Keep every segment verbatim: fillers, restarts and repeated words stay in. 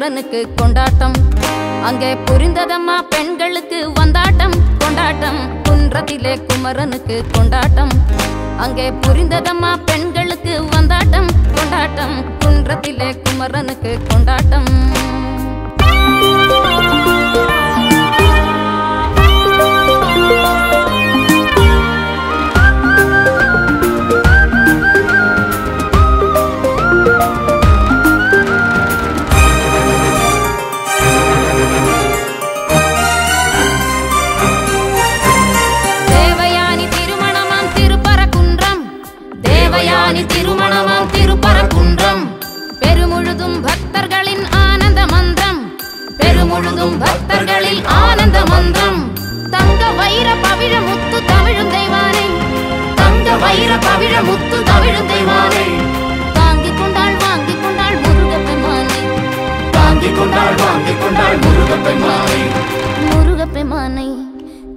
சங்கரனுக்கு கொண்டாட்டம். அங்கே புரிந்ததம்மா பெண்களுக்கு வந்தாட்டம் கொண்டாட்டம். குன்றத்திலே குமரனுக்கு கொண்டாட்டம். அங்கே புரிந்ததம்மா பெண்களுக்கு வந்தாட்டம் கொண்டாட்டம். குன்றத்திலே குமரனுக்கு கொண்டாட்டம். திருமணமாம் திருப்பரங்குன்றம் பெருமுழுதும் பக்தர்களின் ஆனந்த மந்திரம். பெருமுழுதும் பக்தர்களில் ஆனந்த மந்திரம். தங்க வைர பவிழ முத்து தமிழும் தெய்வானை. தங்க வைர பவிழ முத்து தமிழும் தெய்வானை. தாங்கி கொண்டாள் வாங்கி கொண்டாள் முருக பெருமானை. தாங்கி கொண்டாள் வாங்கி கொண்டாள் முருக பெருமானை. முருக பெருமானை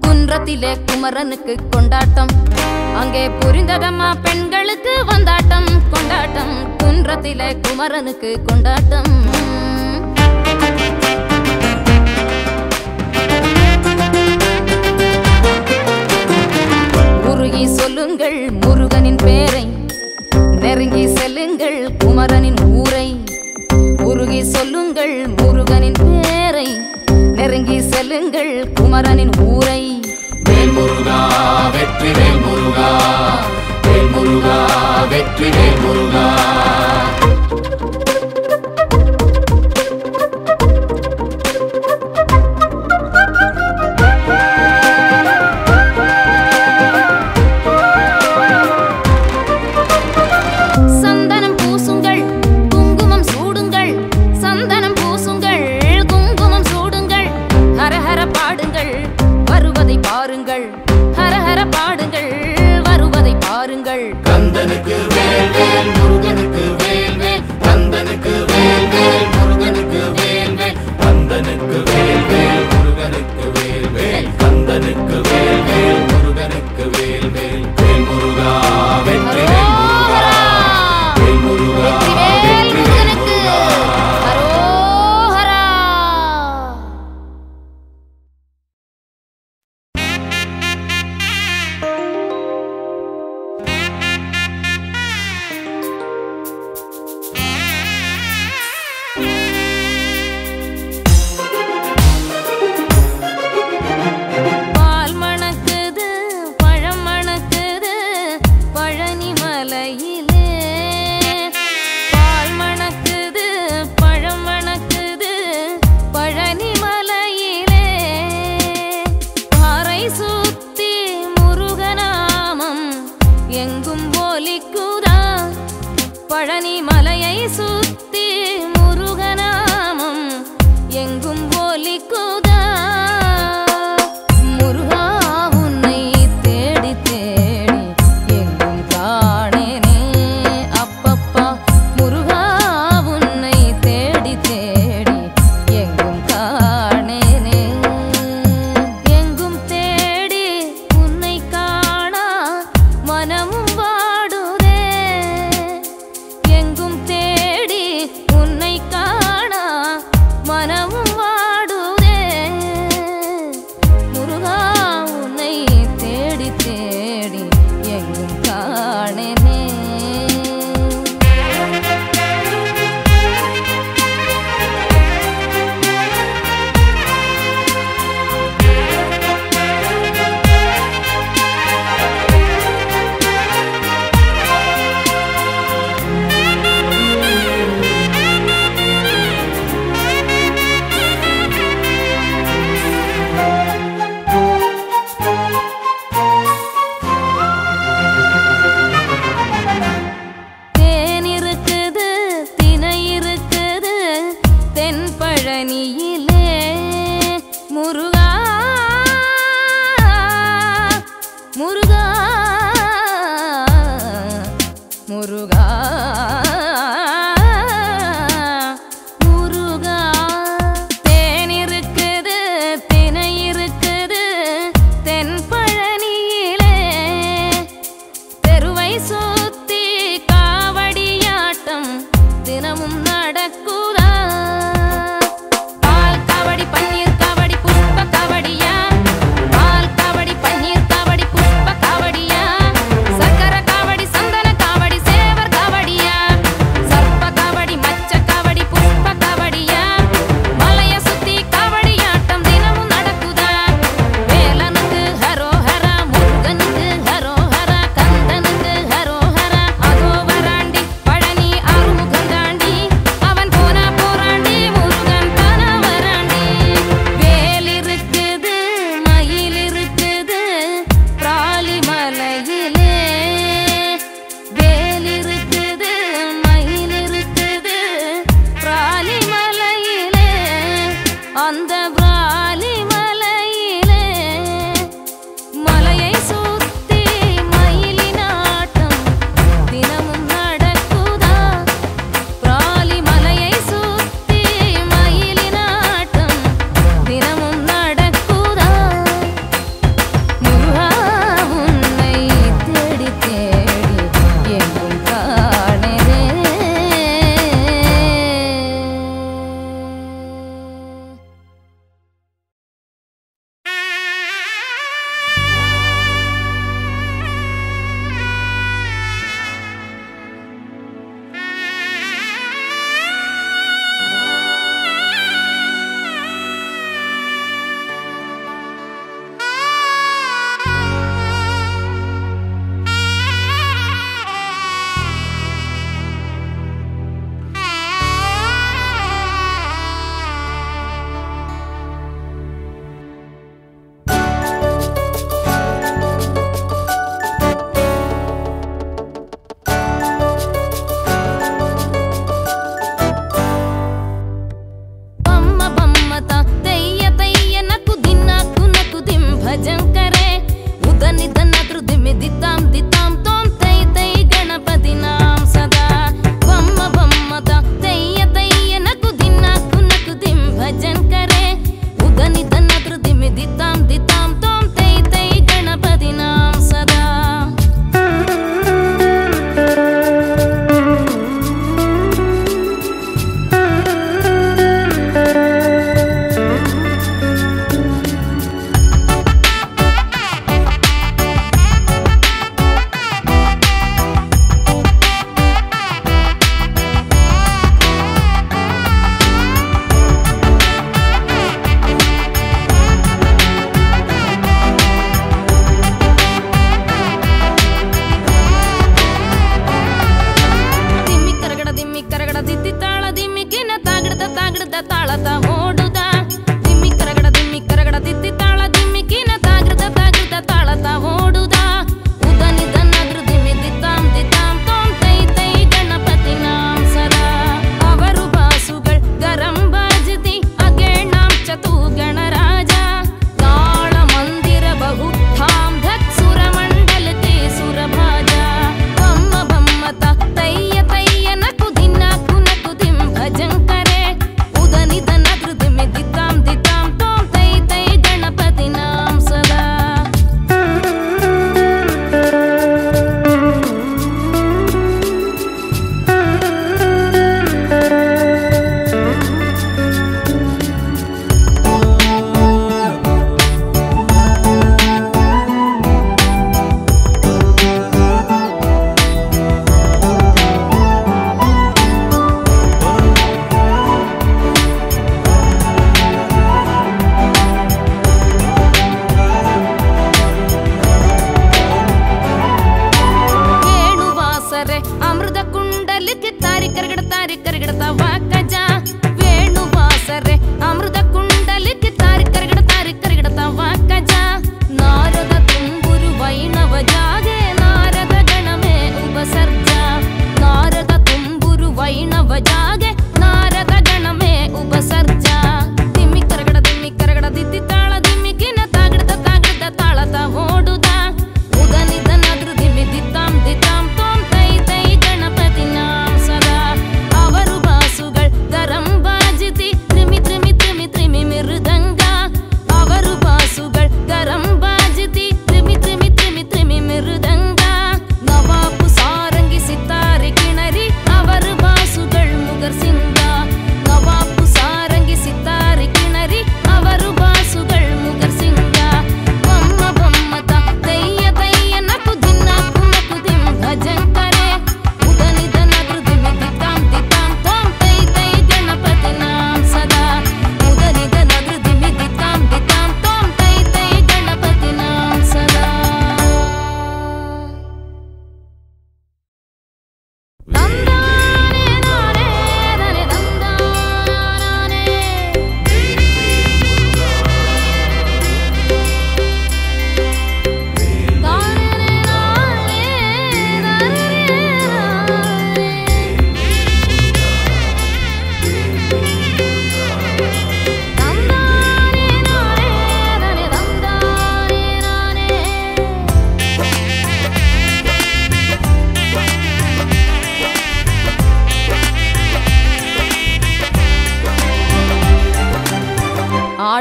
குன்றத்திலே குமரனுக்கு கொண்டாட்டம். அங்கே புரிந்ததம்மா பெண்களுக்கு வந்தாட்டம் கொண்டாட்டம். குன்றத்திலே குமரனுக்கு கொண்டாட்டம். உருகி சொல்லுங்கள் முருகனின் பேரை. நெருங்கி செல்லுங்கள் குமரனின் ஊரை. உருகி சொல்லுங்கள் முருகனின் பேரை. நெருங்கி செல்லுங்கள் குமரனின் ஊரை. வேல் முருகா வெற்றி வேல் முருகா. வேல் முருகா வெற்றி வேல் முருகா. சந்தனம் பூசுங்கள் குங்குமம் சூடுங்கள். சந்தனம் பூசுங்கள் குங்குமம் சூடுங்கள். ஹரஹர பாடுங்கள் வருவதை பாருங்கள். ஹரஹர பாடுங்கள் வருவதை பாருங்கள். கந்தனுக்கு வேல் வேல் முருகனுக்கு வேல் வேல். கந்தனுக்கு வேல் வேல் முருகனுக்கு வேல் வேல். கந்தனுக்கு வேல் வேல் முருகனுக்கு வேல் வேல். கந்தனுக்கு வேல் வேல் முருகனுக்கு வேல் வேல். வேல் முருகா வெற்றி வேல் முருகா. வேல் முருகா வெற்றி வேல் முருகா. தினமும் நடக்குதா Udani Dana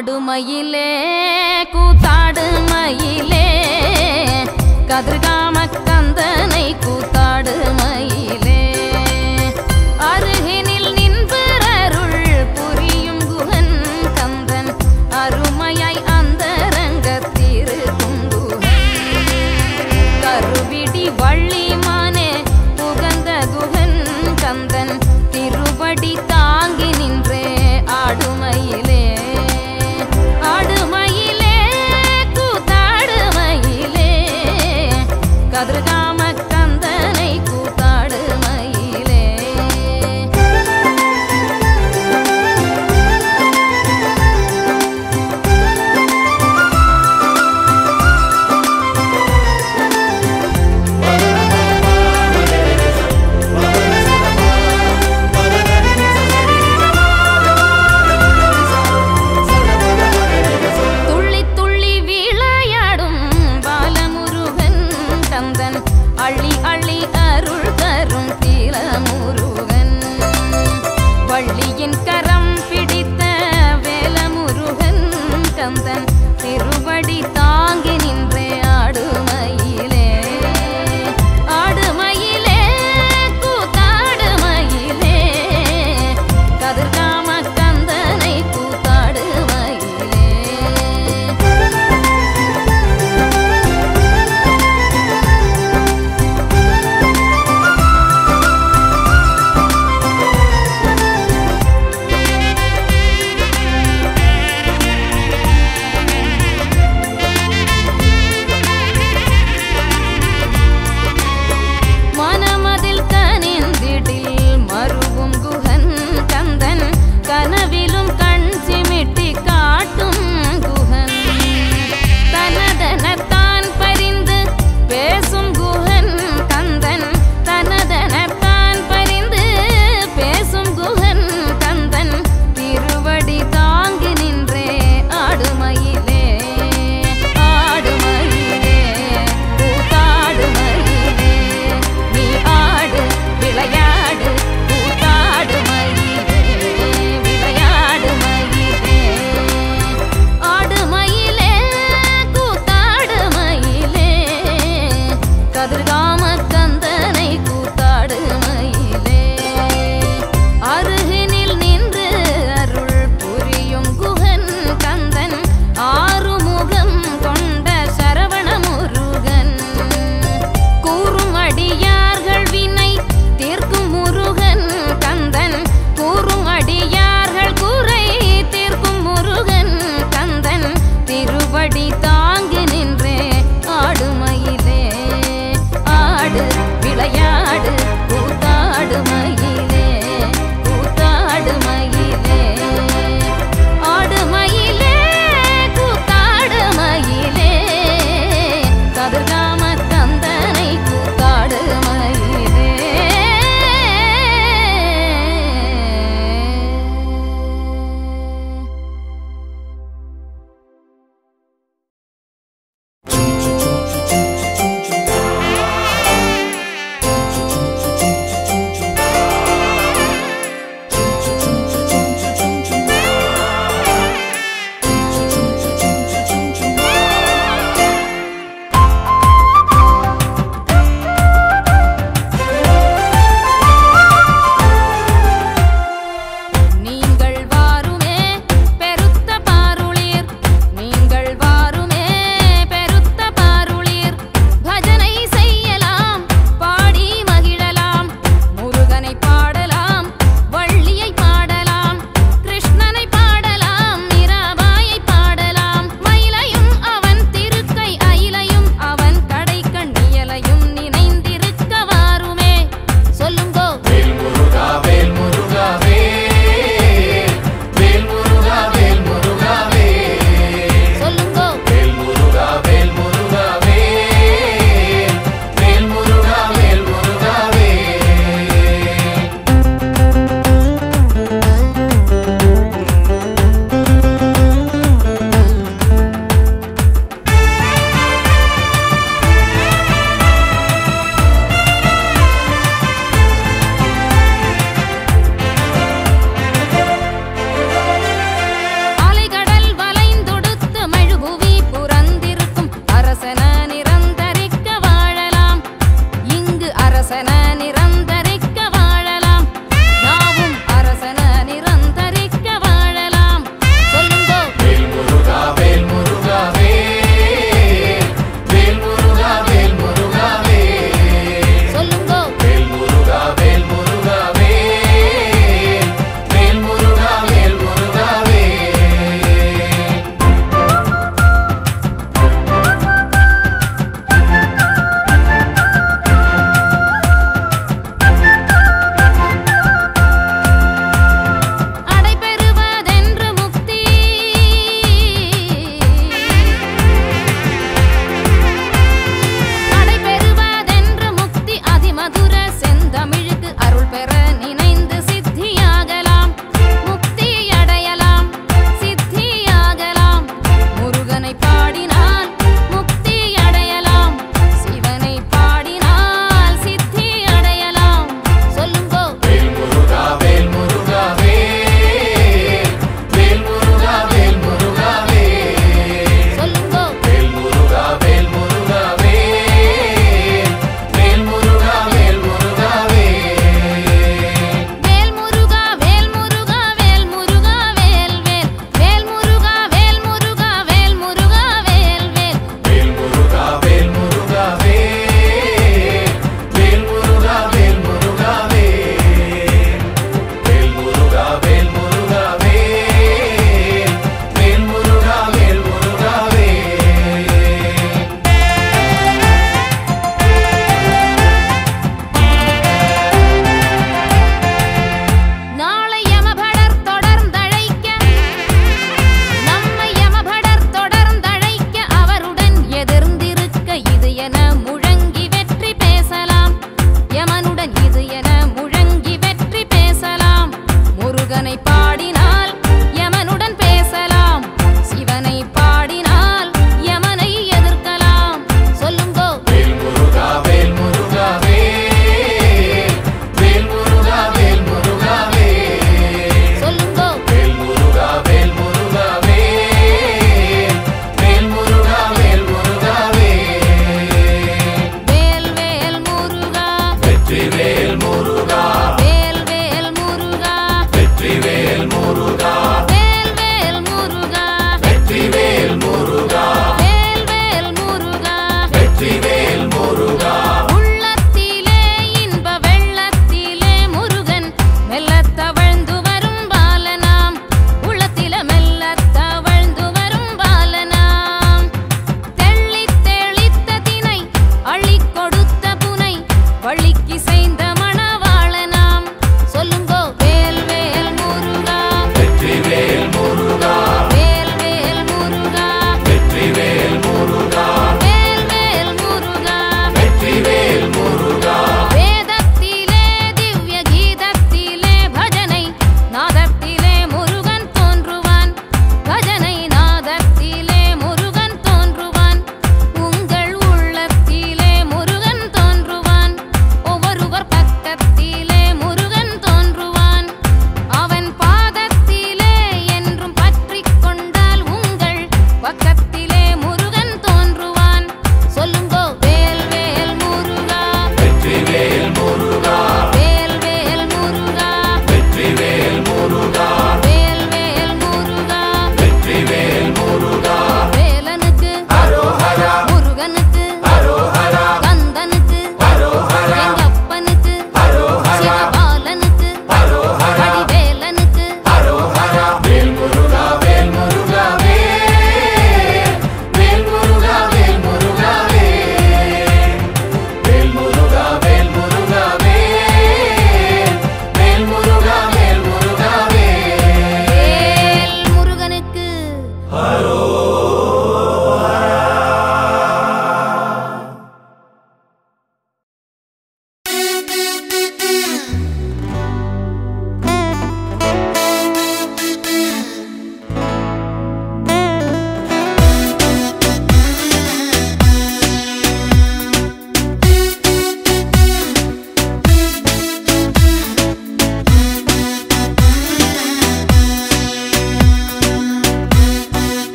ஆடு மயிலே கூத்தாடு மயிலே கதிர்காம கந்தனை கூத்தாடு மயிலே அருகினில் நின்பரருள் புரியும் குகன் கந்தன் அருமையாய் அந்தரங்கத்திரு குங்குகன் கருவிடி வள்ளி மானே புகந்த குகன் கந்தன் திருவடி தாங்கி நின்றே ஆடு மயிலே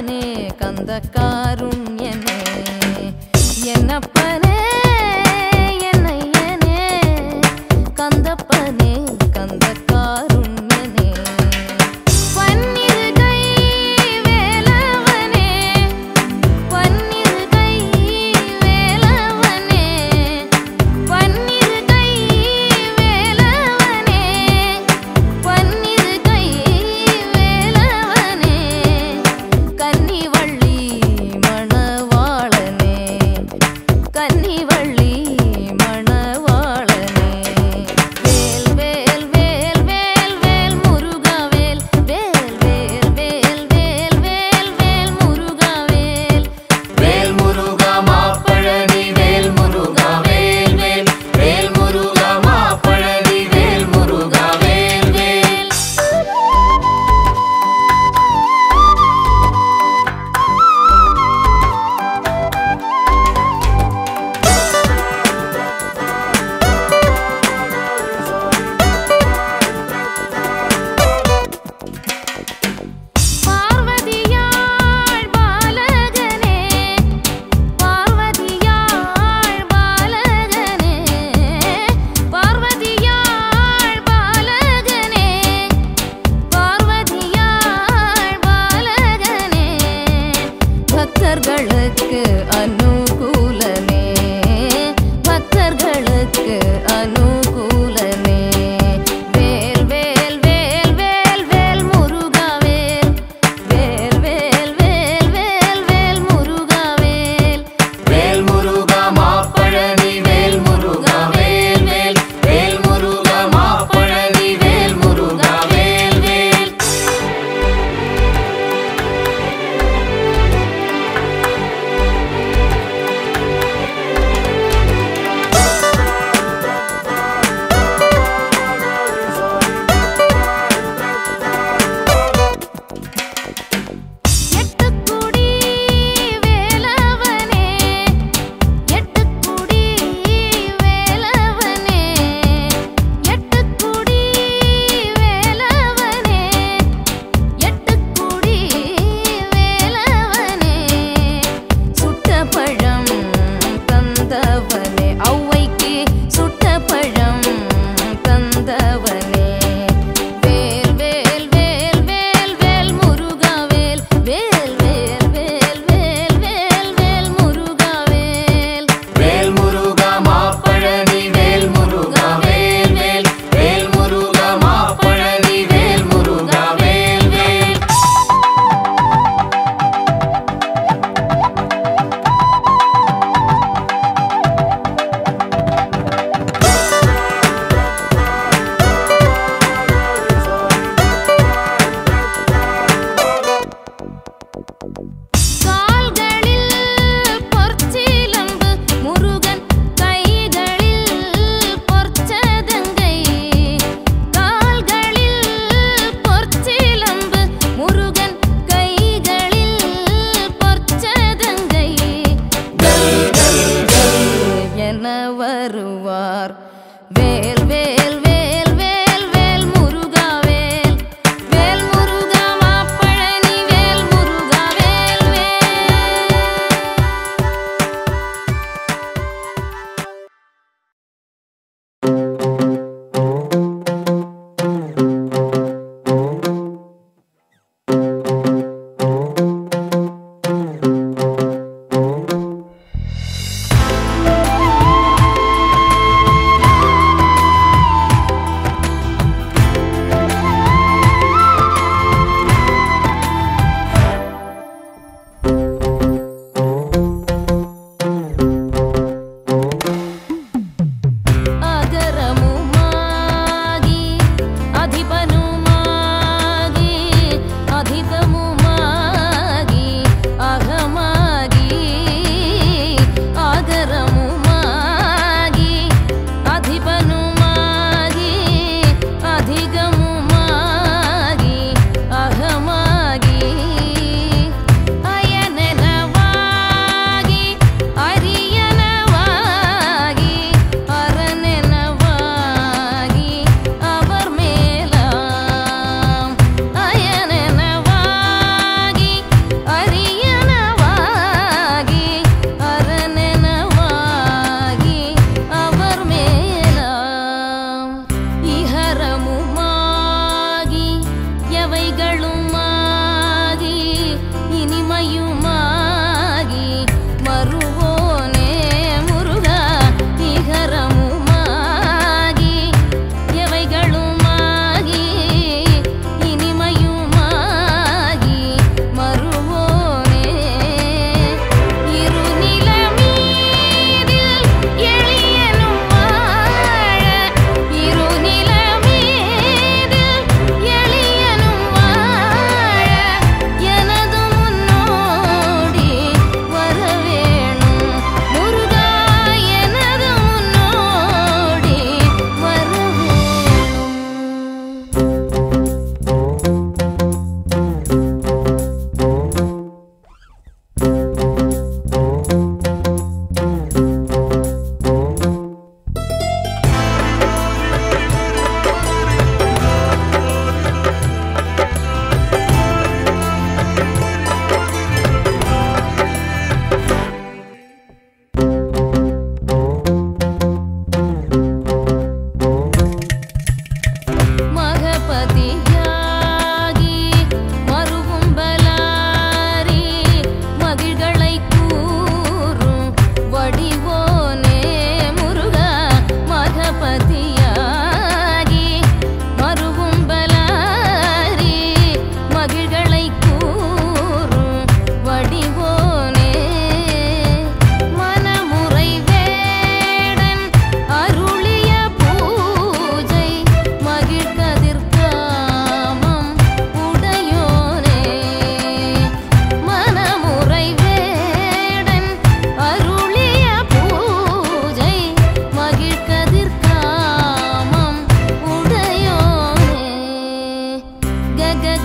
യന്നപ്പനെ കന്ദകാരുണ്യനെ യന്നപ്പനെ യന്നയനെ കന്ദപ്പനെ കന്ദകാരുണ്യനെ വന്നിരുകൈ വേലവനെ വന്നിരുകൈ വേലവനെ വന്നിരുകൈ വേലവനെ വന്നിരുകൈ വേലവനെ കന്നിവള്ളി മണവാളനെ കന്നിവള്ളി भक्तர்களுக்கு அனுகூலனே भक्तர்களுக்கு அனுகூலனே வேல் வேல் வேல் வேல் வேல் முருகா வேல் வேல் வேல் வேல் வேல் வேல் முருகா வேல் வேல் முருகா மாப்பழனி வேல் முருகா வேல் வேல் வேல் முருகா மாப்பழனி வேல் முருகா வேல் வேல் வருவார் வேல் வேல் வேல் வேல் வேல் முருகா வேல் வேல் முருகா மாப்பழனி வேல் முருகா வேல்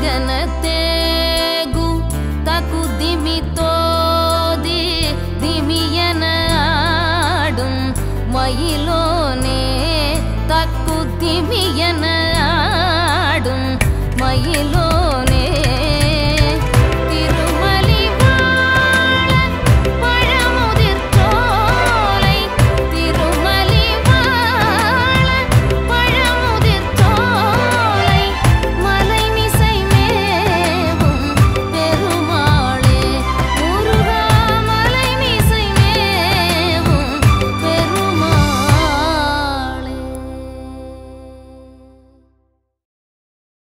ಗಗನತೆಗೂ ಕಕು ದಿಮಿ ತೋದಿ ದಿಮಿಯನ ಆಡುಂ ಮಯಿಲೋನೆ ಕಕು ದಿಮಿಯನ